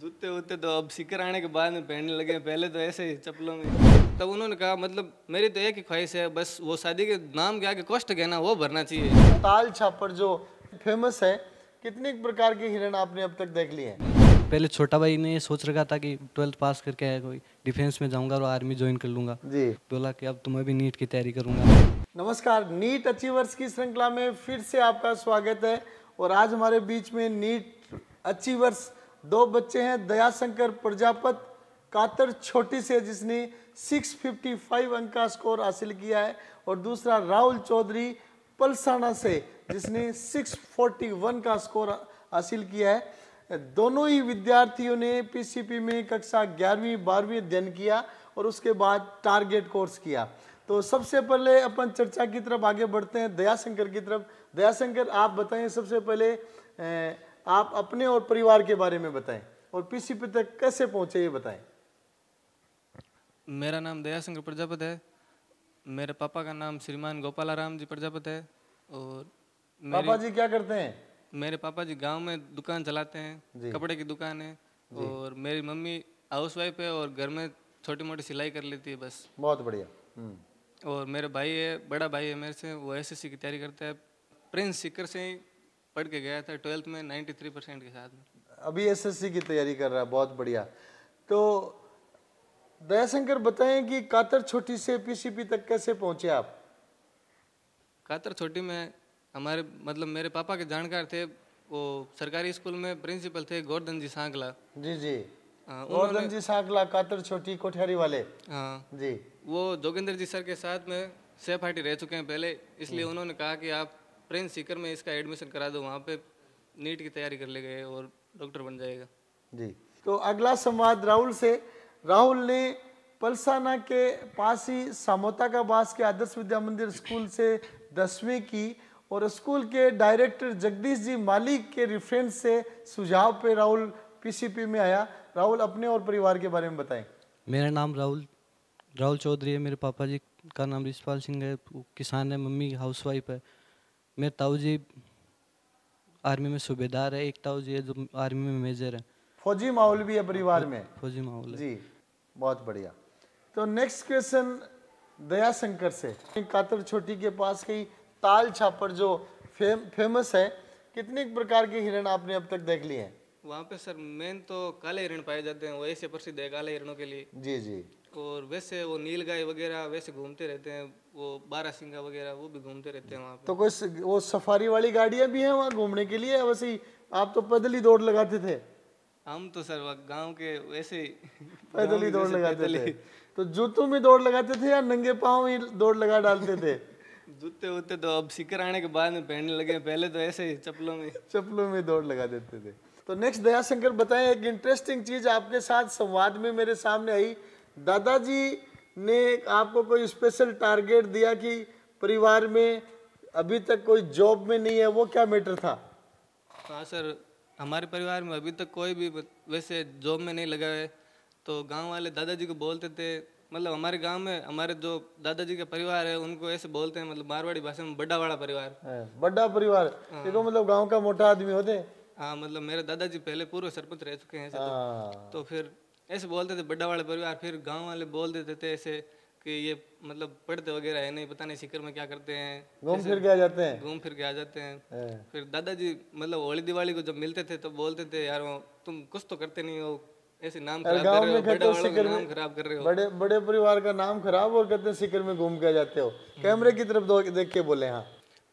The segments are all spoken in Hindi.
जूते वूते तो अब सिकर आने के बाद में पहनने लगे, पहले तो ऐसे ही चप्पलों में। तब उन्होंने कहा मतलब मेरी तो एक ही ख्वाहिश है बस, वो शादी के नाम के आगे कॉस्ट कहना वो भरना चाहिए। ताल छापर जो फेमस है, कितने प्रकार के हिरण आपने अब तक देख लिए हैं? पहले छोटा भाई ने सोच रखा था कि 12th पास करके आया कोई डिफेंस में जाऊंगा और आर्मी ज्वाइन कर लूंगा जी। बोला कि अब तुम्हें भी नीट की तैयारी करूंगा। नमस्कार, नीट अचीवर्स की श्रृंखला में फिर से आपका स्वागत है और आज हमारे बीच में नीट अचीवर्स दो बच्चे हैं। दयाशंकर प्रजापत कातर छोटी से, जिसने 655 अंक का स्कोर हासिल किया है, और दूसरा राहुल चौधरी पलसाना से, जिसने 641 का स्कोर हासिल किया है। दोनों ही विद्यार्थियों ने पीसीपी में कक्षा 11वीं 12वीं अध्ययन किया और उसके बाद टारगेट कोर्स किया। तो सबसे पहले अपन चर्चा की तरफ आगे बढ़ते हैं, दयाशंकर की तरफ। दयाशंकर, आप बताएं, सबसे पहले आप अपने और परिवार के बारे में बताएं और पीसीपी तक कैसे पहुंचे ये बताएं। मेरा नाम दयाशंकर प्रजापत है, मेरे पापा का नाम श्रीमान गोपालाराम जी प्रजापत है। और पापा जी क्या करते हैं? मेरे पापा जी गांव में दुकान चलाते हैं, कपड़े की दुकान है, और मेरी मम्मी हाउसवाइफ है और घर में छोटी मोटी सिलाई कर लेती है बस। बहुत बढ़िया। और मेरा भाई है, बड़ा भाई है मेरे से, वो एसएससी की तैयारी करता है। प्रिंस सिकर से ही पढ़ के गया था 12th में 93% के साथ में, अभी एसएससी की तैयारी कर रहा है। बहुत बढ़िया। तो दयाशंकर बताएं कि कातर छोटी से पीसीपी तक कैसे पहुंचे आप? कातर छोटी में हमारे मतलब मेरे पापा के जानकार थे, वो सरकारी स्कूल में प्रिंसिपल थे गोर्दन सांखला जी। जी गोर्दन जी सांखला कातर छोटी कोठियारी वाले। हाँ जी, वो जोगेंद्र जी सर के साथ में सह पार्टी रह चुके हैं पहले, इसलिए उन्होंने कहा कि आप प्रिंस सीकर में इसका एडमिशन करा दो, वहाँ पे नीट की तैयारी कर ले गए और डॉक्टर बन जाएगा जी। तो अगला संवाद राहुल से। राहुल ने पलसाना के पास ही सामोता का बास के आदर्श विद्या मंदिर स्कूल से 10वीं की, और स्कूल के डायरेक्टर जगदीश जी मालिक के रेफरेंस से सुझाव पे राहुल पीसीपी में आया। राहुल, अपने और परिवार के बारे में बताएं। मेरा नाम राहुल चौधरी है, मेरे पापा जी का नाम ऋषपाल सिंह है, किसान है, मम्मी हाउसवाइफ है। मेरे ताऊ जी आर्मी में सूबेदार है, एक ताऊ जी है जो आर्मी में मेजर है। फौजी माहौल भी है परिवार में? फौजी माहौल है जी। बहुत बढ़िया। तो नेक्स्ट क्वेश्चन दयाशंकर से। कातर छोटी के पास कई ताल छापर जो फेमस है, कितने प्रकार के हिरण आपने अब तक देख लिए हैं? वहाँ पे सर मेन तो काले हिरण पाए जाते हैं, वो ऐसे प्रसिद्ध है काले हिरणों के लिए जी। जी, और वैसे वो नीलगाय वगैरह वैसे घूमते रहते हैं, वो बारासिंगा वगैरह वो भी घूमते रहते हैं वहाँ पे। तो कोई वो सफारी वाली गाड़ियाँ भी हैं वहाँ घूमने के लिए? वैसे ही आप तो पैदल ही दौड़ लगाते थे। हम तो सर गाँव के वैसे पैदल ही दौड़ लगाते थे। तो जूतों में दौड़ लगाते थे या नंगे पाँव ही दौड़ लगा डालते थे? जूते वूते तो अब सिकर आने के बाद में पहनने लगे, पहले तो ऐसे ही चप्पलों में दौड़ लगा देते थे। तो नेक्स्ट दयाशंकर बताएं, एक इंटरेस्टिंग चीज आपके साथ संवाद में मेरे सामने आई। दादाजी ने आपको कोई स्पेशल टारगेट दिया कि परिवार में अभी तक कोई जॉब में नहीं है, वो क्या मैटर था? हाँ सर, हमारे परिवार में अभी तक कोई भी वैसे जॉब में नहीं लगा है, तो गाँव वाले दादाजी को बोलते थे, मतलब हमारे गांव में हमारे जो दादाजी का परिवार है उनको ऐसे बोलते हैं, मतलब मारवाड़ी भाषा में बड़ा वाला परिवार। बड़ा परिवार देखो, मतलब गांव का मोटा आदमी होते। हाँ, मतलब मेरे दादाजी पहले पूर्व सरपंच रह चुके हैं। तो फिर ऐसे बोलते थे बड़ा वाला परिवार, फिर गांव वाले बोल देते थे ऐसे कि ये मतलब पढ़ते वगैरह है नहीं, पता नहीं सीकर में क्या करते हैं, घूम फिर के आ जाते हैं। फिर दादाजी मतलब होली दिवाली को जब मिलते थे तो बोलते थे यार तुम कुछ तो करते नहीं हो, ऐसे नाम खराब में कर रहे हो बड़े परिवार का नाम खराब, और कहते सीकर में घूम के जाते हो। कैमरे की तरफ देख के बोले। हाँ,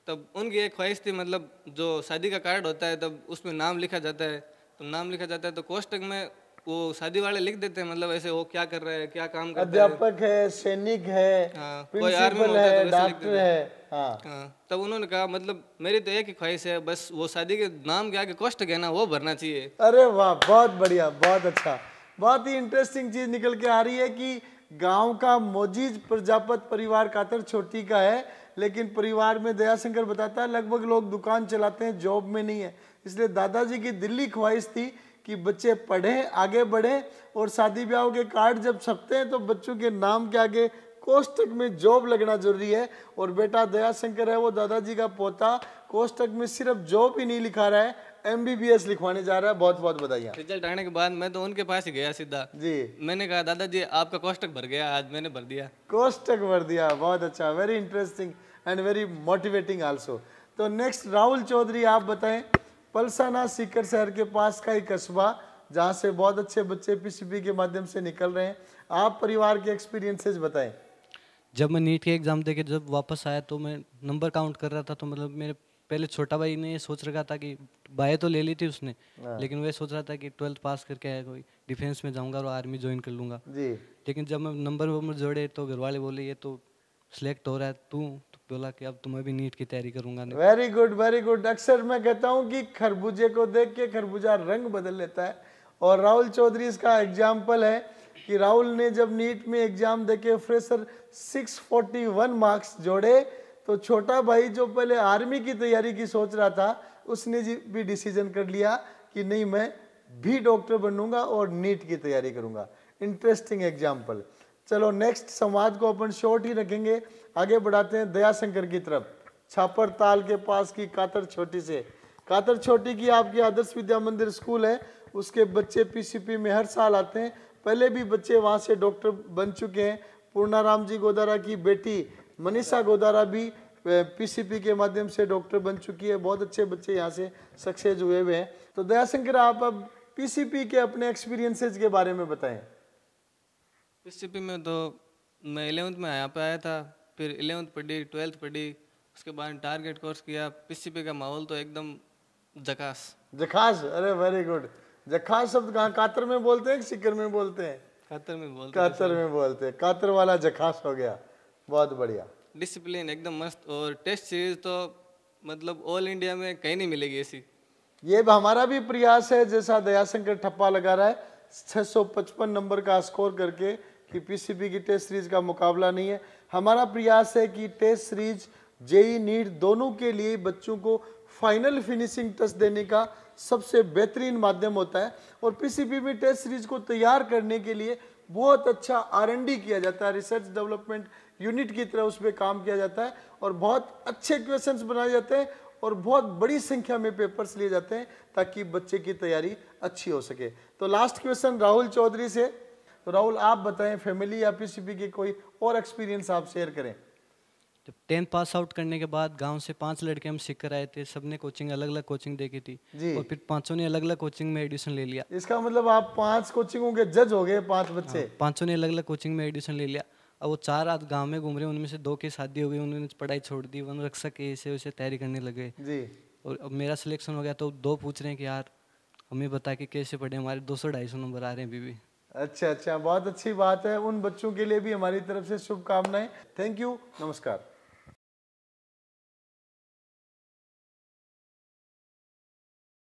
तब उनकी एक ख्वाहिश थी, मतलब जो शादी का कार्ड होता है तब उसमें नाम लिखा जाता है, तो नाम लिखा जाता है तो कोष्टक में वो शादी वाले लिख देते हैं, मतलब ऐसे वो क्या कर रहा है, क्या काम करता है, अध्यापक है, सैनिक है, कोई आर्मी है, डॉक्टर है। तब उन्होंने कहा मतलब मेरी तो एक ही ख्वाहिश है बस, वो शादी के नाम के आगे कोष्टक है ना वो भरना चाहिए। अरे वाह, बहुत बढ़िया, बहुत अच्छा। बहुत ही इंटरेस्टिंग चीज निकल के आ रही है कि गाँव का मोजीज प्रजापत परिवार कातर छोटी का है, लेकिन परिवार में दयाशंकर बताता है लगभग लोग दुकान चलाते हैं, जॉब में नहीं है। इसलिए दादाजी की दिल्ली ख्वाहिश थी कि बच्चे पढ़ें, आगे बढ़ें, और शादी ब्याह के कार्ड जब छपते हैं तो बच्चों के नाम के आगे कोष्टक में जॉब लगना जरूरी है। और बेटा दयाशंकर है वो दादाजी का पोता, कोष्टक में सिर्फ जॉब ही नहीं लिखा रहा है, MBBS लिखवाने जा रहा है। बहुत बहुत बधाई। रिजल्ट आने के बाद मैं तो उनके पास ही गया सीधा जी। मैंने कहा दादाजी आपका कोष्टक भर गया, आज मैंने भर दिया। कोष्टक भर दिया, बहुत अच्छा। Very interesting and very motivating also. तो नेक्स्ट राहुल चौधरी आप बताएं। पलसाना सीकर शहर के पास का ही कस्बा जहाँ से बहुत अच्छे बच्चे PCP के माध्यम से निकल रहे हैं, आप परिवार के एक्सपीरियंसेस बताएं। जब मैं नीट के एग्ज़ाम देके जब वापस आया तो मैं नंबर काउंट कर रहा था, तो मतलब मेरे पहले छोटा भाई ने सोच रखा था कि बाय तो ले ली थी उसने, लेकिन वह सोच रहा था कि 12th पास करके आया कोई डिफेंस में जाऊंगा और आर्मी ज्वाइन कर लूँगा। लेकिन जब मैं नंबर वंबर जोड़े तो घर वाले बोले ये तो सिलेक्ट हो रहा है तू, तो बोला कि अब तुम्हें भी नीट की तैयारी करूँगा। Very good, very good. अक्सर मैं कहता हूँ कि खरबूजे को देख के खरबूजा रंग बदल लेता है और राहुल चौधरी इसका एग्जाम्पल है कि राहुल ने जब नीट में एग्जाम देके फ्रेशर 641 मार्क्स जोड़े तो छोटा भाई जो पहले आर्मी की तैयारी की सोच रहा था उसने भी डिसीजन कर लिया कि नहीं मैं भी डॉक्टर बनूंगा और नीट की तैयारी करूंगा। Interesting example. चलो नेक्स्ट संवाद को अपन शॉर्ट ही रखेंगे, आगे बढ़ाते हैं दयाशंकर की तरफ। छापर ताल के पास की कातर छोटी से, कातर छोटी की आपकी आदर्श विद्या मंदिर स्कूल है, उसके बच्चे PCP में हर साल आते हैं। पहले भी बच्चे वहाँ से डॉक्टर बन चुके हैं। पूर्णाराम जी गोदारा की बेटी मनीषा गोदारा भी PCP के माध्यम से डॉक्टर बन चुकी है। बहुत अच्छे बच्चे यहाँ से सक्सेस हुए हुए हैं। तो दयाशंकर आप अब PCP के अपने एक्सपीरियंसेस के बारे में बताएं। PCP में तो मैं 11th में यहाँ पे आया था, फिर 11th पढ़ी, 12th पढ़ी, उसके बाद टारगेट कोर्स किया। PCP का माहौल तो एकदम झकास झकास। अरे वेरी गुड। झकास शब्द कहाँ कातर में बोलते हैं कि सिकर में बोलते हैं? कातर में बोलते हैं। कातर में बोलते हैं। कातर वाला झकास हो गया, बहुत बढ़िया। डिसिप्लिन एकदम मस्त, और टेस्ट सीरीज तो मतलब ऑल इंडिया में कहीं नहीं मिलेगी ऐसी। ये हमारा भी प्रयास है, जैसा दयाशंकर ठप्पा लगा रहा है 655 नंबर का स्कोर करके कि PCP की टेस्ट सीरीज का मुकाबला नहीं है। हमारा प्रयास है कि टेस्ट सीरीज JEE नीट दोनों के लिए बच्चों को फाइनल फिनिशिंग टच देने का सबसे बेहतरीन माध्यम होता है, और PCP में टेस्ट सीरीज को तैयार करने के लिए बहुत अच्छा R&D किया जाता है, रिसर्च डेवलपमेंट यूनिट की तरह उस पर काम किया जाता है, और बहुत अच्छे क्वेश्चंस बनाए जाते हैं और बहुत बड़ी संख्या में पेपर्स लिए जाते हैं ताकि बच्चे की तैयारी अच्छी हो सके। तो लास्ट क्वेश्चन राहुल चौधरी से। तो राहुल आप बताएं, फैमिली या PCP के कोई और एक्सपीरियंस आप शेयर करें। जब 10th पास आउट करने के बाद गांव से 5 लड़के हम सीकर आए थे, सबने कोचिंग अलग अलग कोचिंग देखी थी और फिर 5 ने अलग अलग कोचिंग में एडमिशन ले लिया। इसका मतलब आप 5 कोचिंगों के जज हो गए, 5 बच्चे। हाँ, 5 ने अलग अलग कोचिंग में एडमिशन ले लिया। अब वो 4 आज गांव में घूम रहे, उनमें से 2 की शादी हो गई, उन्होंने पढ़ाई छोड़ दी, वन रक्षक ऐसे उसे तैयारी करने लगे और अब मेरा सिलेक्शन हो गया। तो 2 पूछ रहे हैं कि यार हमें बता कि कैसे पढ़े, हमारे 200-250 नंबर आ रहे हैं अभी भी। अच्छा, बहुत अच्छी बात है। उन बच्चों के लिए भी हमारी तरफ से शुभकामनाएं। थैंक यू, नमस्कार।